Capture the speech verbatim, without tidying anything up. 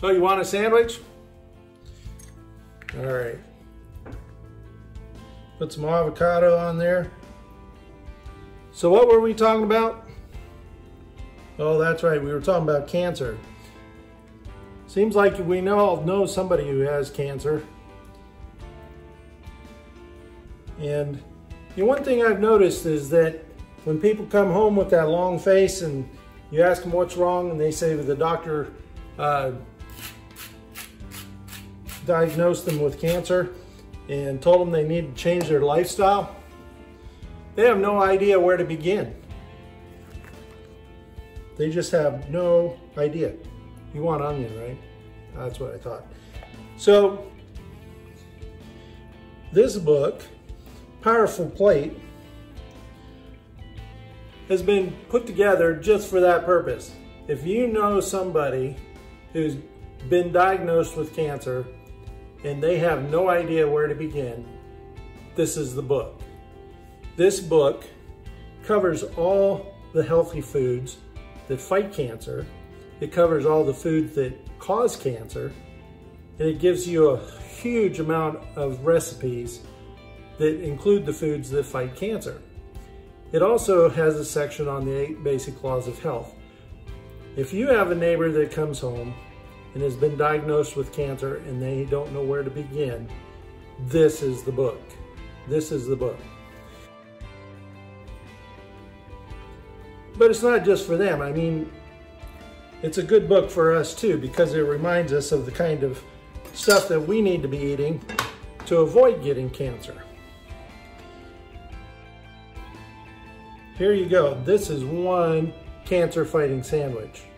So you want a sandwich? All right. Put some avocado on there. So what were we talking about? Oh, that's right. We were talking about cancer. Seems like we know, all know somebody who has cancer. And you know, one thing I've noticed is that when people come home with that long face and you ask them what's wrong and they say that the doctor uh, diagnosed them with cancer and told them they need to change their lifestyle, they have no idea where to begin. They just have no idea. You want onion, right? That's what I thought. So this book, Powerful Plate, has been put together just for that purpose. If you know somebody who's been diagnosed with cancer and they have no idea where to begin, this is the book. This book covers all the healthy foods that fight cancer. It covers all the foods that cause cancer, and it gives you a huge amount of recipes that include the foods that fight cancer. It also has a section on the eight basic laws of health. If you have a neighbor that comes home and has been diagnosed with cancer and they don't know where to begin, this is the book. This is the book. But it's not just for them. I mean, it's a good book for us too, because it reminds us of the kind of stuff that we need to be eating to avoid getting cancer. Here you go. This is one cancer-fighting sandwich.